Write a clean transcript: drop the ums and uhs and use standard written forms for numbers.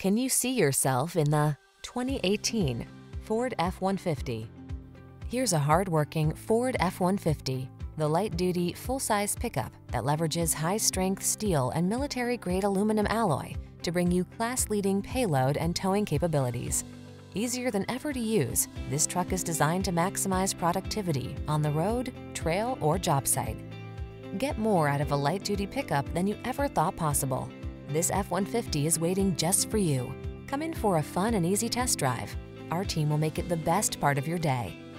Can you see yourself in the 2018 Ford F-150? Here's a hard-working Ford F-150, the light-duty, full-size pickup that leverages high-strength steel and military-grade aluminum alloy to bring you class-leading payload and towing capabilities. Easier than ever to use, this truck is designed to maximize productivity on the road, trail, or job site. Get more out of a light-duty pickup than you ever thought possible. This F-150 is waiting just for you. Come in for a fun and easy test drive. Our team will make it the best part of your day.